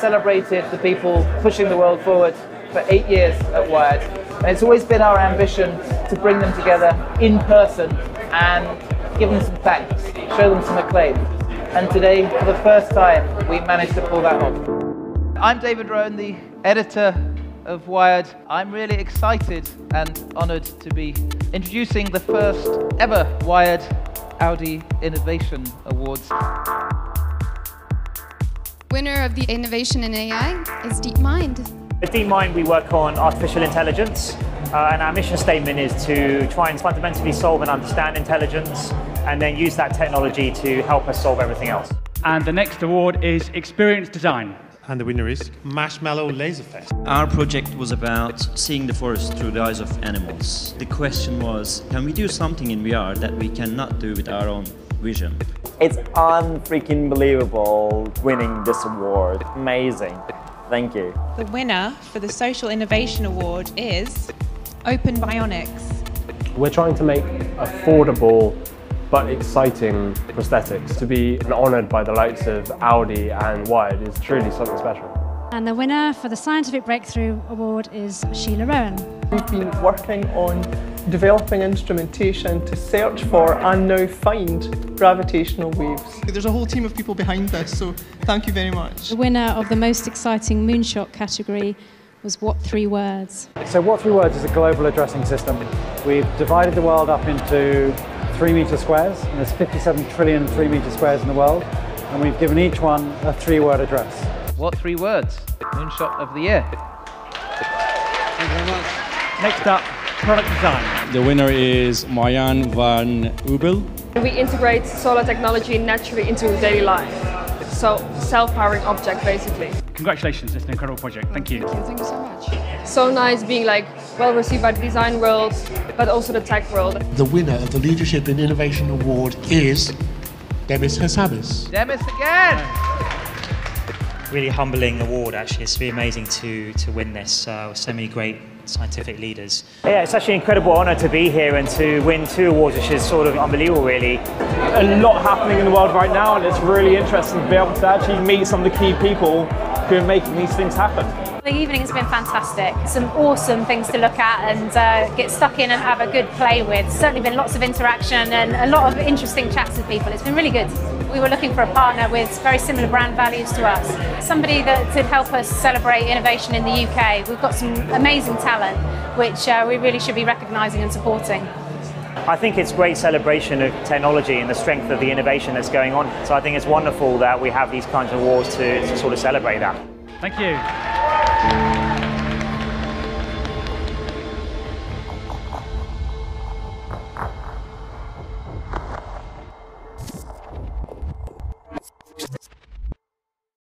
celebrated the people pushing the world forward for 8 years at Wired. And it's always been our ambition to bring them together in person and give them some thanks, show them some acclaim. And today, for the first time, we managed to pull that off. I'm David Rowan, the editor of Wired. I'm really excited and honoured to be introducing the first ever Wired Audi Innovation Awards. Winner of the Innovation in AI is DeepMind. At DeepMind, we work on artificial intelligence, and our mission statement is to try and fundamentally solve and understand intelligence, and then use that technology to help us solve everything else. And the next award is Experience Design. And the winner is Marshmallow Laser Fest. Our project was about seeing the forest through the eyes of animals. The question was, can we do something in VR that we cannot do with our own vision? It's unfreaking believable winning this award. Amazing. Thank you. The winner for the Social Innovation Award is Open Bionics. We're trying to make affordable but exciting prosthetics. To be honoured by the likes of Audi and Wired is truly something special. And the winner for the Scientific Breakthrough Award is Sheila Rowan. We've been working on developing instrumentation to search for and now find gravitational waves. There's a whole team of people behind this, so thank you very much. The winner of the most exciting moonshot category was What Three Words. So What Three Words is a global addressing system. We've divided the world up into 3 metre squares, and there's 57 trillion 3 metre squares in the world, and we've given each one a 3-word address. What Three Words? Moonshot of the year. Thank you very much. Next up, product design. The winner is Marianne van Ubel. We integrate solar technology naturally into daily life. So, self-powering object, basically. Congratulations, it's an incredible project. Thank you. Thank you so much. So nice being well received by the design world, but also the tech world. The winner of the Leadership in Innovation Award is Demis Hassabis. Demis again! Really humbling award, actually. It's really amazing to win this with so many great scientific leaders. Yeah, it's actually an incredible honour to be here and to win 2 awards, which is sort of unbelievable, really. A lot happening in the world right now, and it's really interesting to be able to actually meet some of the key people who are making these things happen. The evening has been fantastic. Some awesome things to look at and get stuck in and have a good play with. Certainly been lots of interaction and a lot of interesting chats with people. It's been really good. We were looking for a partner with very similar brand values to us. Somebody that could help us celebrate innovation in the UK. We've got some amazing talent, which we really should be recognising and supporting. I think it's great celebration of technology and the strength of the innovation that's going on. So I think it's wonderful that we have these kinds of awards to sort of celebrate that. Thank you.